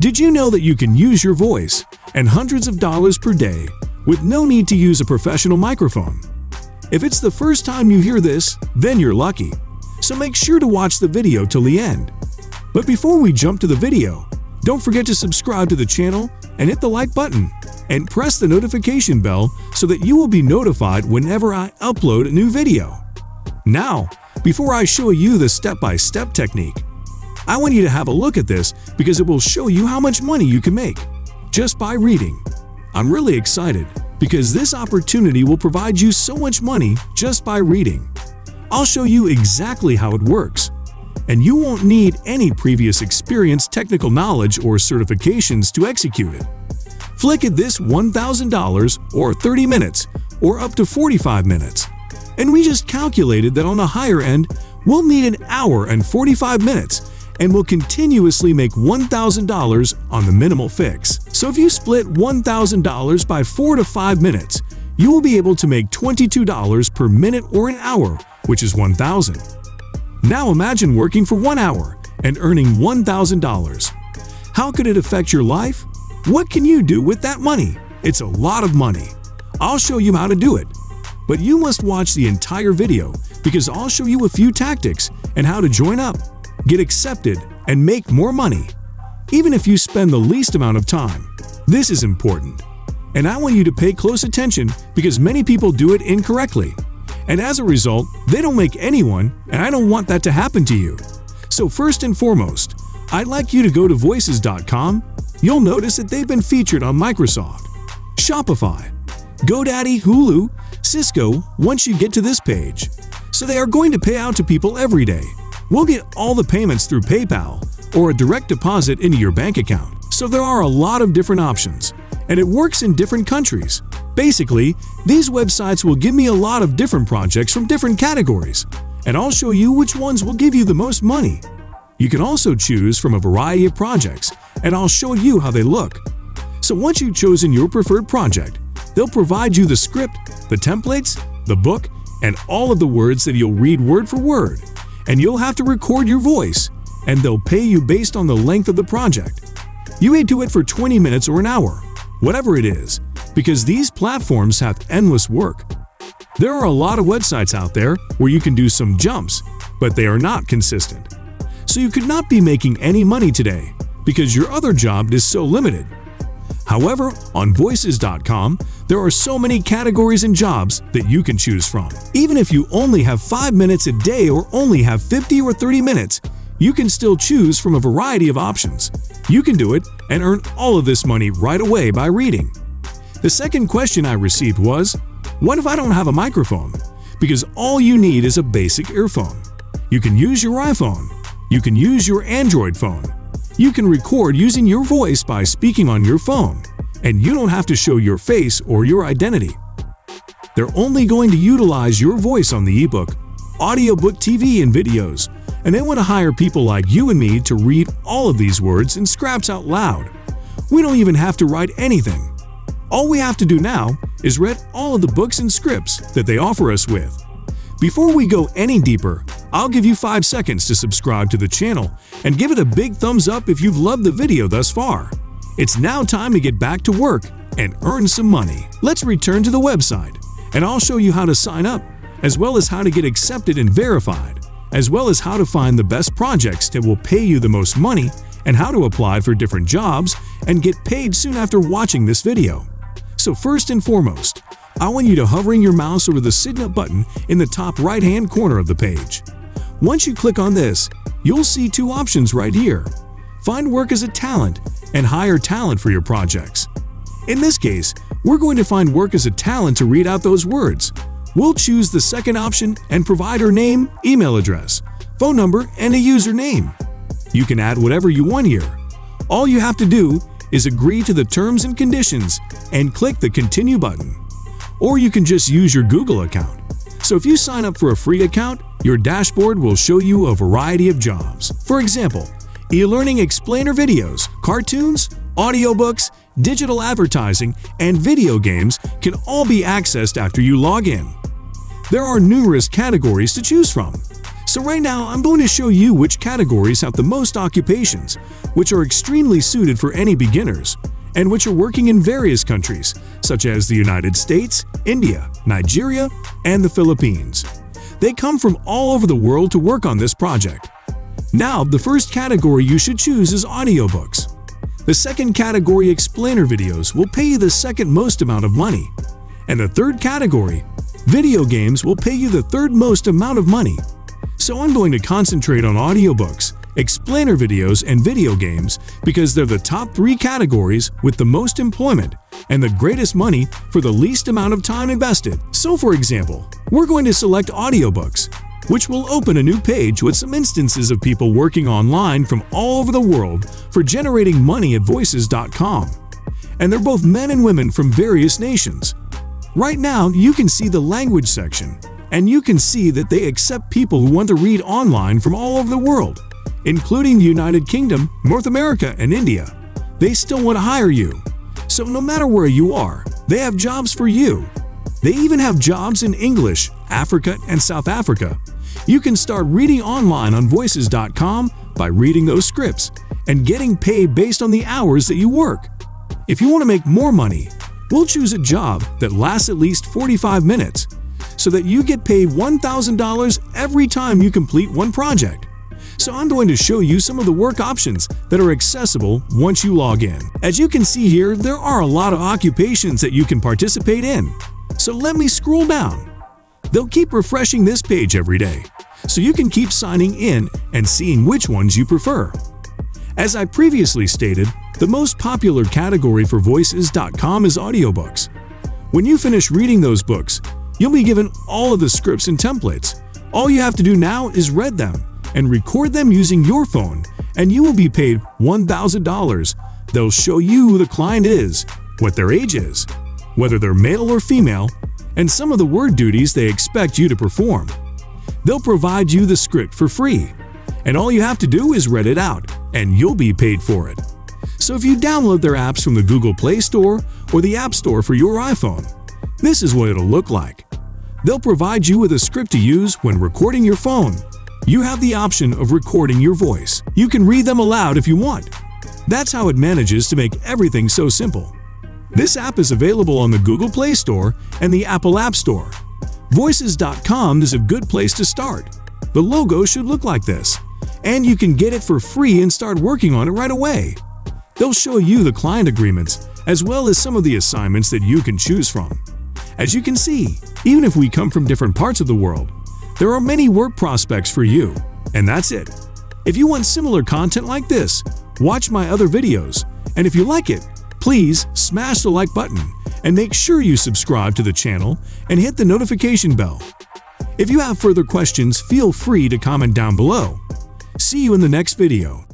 Did you know that you can use your voice and hundreds of dollars per day with no need to use a professional microphone? If it's the first time you hear this, then you're lucky. So make sure to watch the video till the end. But before we jump to the video, don't forget to subscribe to the channel and hit the like button and press the notification bell so that you will be notified whenever I upload a new video. Now, before I show you the step-by-step technique, I want you to have a look at this because it will show you how much money you can make just by reading. I'm really excited because this opportunity will provide you so much money just by reading. I'll show you exactly how it works, and you won't need any previous experience, technical knowledge, or certifications to execute it. Flick at this $1,000 or 30 minutes or up to 45 minutes. And we just calculated that on the higher end, we'll need an hour and 45 minutes and we'll continuously make $1,000 on the minimal fix. So if you split $1,000 by 4 to 5 minutes, you will be able to make $22 per minute or an hour, which is $1,000. Now imagine working for 1 hour and earning $1,000. How could it affect your life? What can you do with that money? It's a lot of money. I'll show you how to do it. But you must watch the entire video because I'll show you a few tactics and how to join up, get accepted, and make more money, even if you spend the least amount of time. This is important. And I want you to pay close attention because many people do it incorrectly. And as a result, they don't make anyone, and I don't want that to happen to you. So first and foremost, I'd like you to go to Voices.com. You'll notice that they've been featured on Microsoft, Shopify, GoDaddy, Hulu, Cisco once you get to this page. So they are going to pay out to people every day. We'll get all the payments through PayPal or a direct deposit into your bank account. So there are a lot of different options, and it works in different countries. Basically, these websites will give me a lot of different projects from different categories, and I'll show you which ones will give you the most money. You can also choose from a variety of projects, and I'll show you how they look. So once you've chosen your preferred project, they'll provide you the script, the templates, the book, and all of the words that you'll read word for word, and you'll have to record your voice, and they'll pay you based on the length of the project. You may do it for 20 minutes or an hour, whatever it is, because these platforms have endless work. There are a lot of websites out there where you can do some jumps, but they are not consistent. So you could not be making any money today because your other job is so limited. However, on Voices.com, there are so many categories and jobs that you can choose from. Even if you only have 5 minutes a day or only have 50 or 30 minutes, you can still choose from a variety of options. You can do it and earn all of this money right away by reading. The second question I received was, what if I don't have a microphone? Because all you need is a basic earphone. You can use your iPhone. You can use your Android phone. You can record using your voice by speaking on your phone, and you don't have to show your face or your identity. They're only going to utilize your voice on the ebook, audiobook, TV, and videos, and they want to hire people like you and me to read all of these words and scraps out loud. We don't even have to write anything. All we have to do now is read all of the books and scripts that they offer us with. Before we go any deeper, I'll give you 5 seconds to subscribe to the channel and give it a big thumbs up if you've loved the video thus far. It's now time to get back to work and earn some money. Let's return to the website, and I'll show you how to sign up, as well as how to get accepted and verified, as well as how to find the best projects that will pay you the most money and how to apply for different jobs and get paid soon after watching this video. So first and foremost, I want you to hovering your mouse over the sign up button in the top right-hand corner of the page. Once you click on this, you'll see 2 options right here. Find work as a talent and hire talent for your projects. In this case, we're going to find work as a talent to read out those words. We'll choose the second option and provide her name, email address, phone number, and a username. You can add whatever you want here. All you have to do is agree to the terms and conditions and click the continue button. Or you can just use your Google account. So if you sign up for a free account, your dashboard will show you a variety of jobs. For example, e-learning explainer videos, cartoons, audiobooks, digital advertising, and video games can all be accessed after you log in. There are numerous categories to choose from. So right now, I'm going to show you which categories have the most occupations, which are extremely suited for any beginners, and which are working in various countries, such as the United States, India, Nigeria, and the Philippines. They come from all over the world to work on this project. Now, the first category you should choose is audiobooks. The second category, explainer videos, will pay you the second most amount of money. And the third category, video games, will pay you the third most amount of money. So I'm going to concentrate on audiobooks, explainer videos, and video games because they're the top three categories with the most employment and the greatest money for the least amount of time invested. So for example, we're going to select audiobooks, which will open a new page with some instances of people working online from all over the world for generating money at Voices.com. And they're both men and women from various nations. Right now, you can see the language section, and you can see that they accept people who want to read online from all over the world, including the United Kingdom, North America, and India. They still want to hire you. So no matter where you are, they have jobs for you. They even have jobs in English, Africa, and South Africa. You can start reading online on Voices.com by reading those scripts and getting paid based on the hours that you work. If you want to make more money, we'll choose a job that lasts at least 45 minutes so that you get paid $1,000 every time you complete one project. So I'm going to show you some of the work options that are accessible once you log in. As you can see here, there are a lot of occupations that you can participate in. So let me scroll down. They'll keep refreshing this page every day, so you can keep signing in and seeing which ones you prefer. As I previously stated, the most popular category for Voices.com is audiobooks. When you finish reading those books, you'll be given all of the scripts and templates. All you have to do now is read them and record them using your phone, and you will be paid $1,000. They'll show you who the client is, what their age is, whether they're male or female, and some of the word duties they expect you to perform. They'll provide you the script for free, and all you have to do is read it out, and you'll be paid for it. So if you download their apps from the Google Play Store or the App Store for your iPhone, this is what it'll look like. They'll provide you with a script to use when recording your phone. You have the option of recording your voice. You can read them aloud if you want. That's how it manages to make everything so simple. This app is available on the Google Play Store and the Apple App Store. Voices.com is a good place to start. The logo should look like this, and you can get it for free and start working on it right away. They'll show you the client agreements as well as some of the assignments that you can choose from. As you can see, even if we come from different parts of the world, there are many work prospects for you. And that's it. If you want similar content like this, watch my other videos. And if you like it, please smash the like button and make sure you subscribe to the channel and hit the notification bell. If you have further questions, feel free to comment down below. See you in the next video.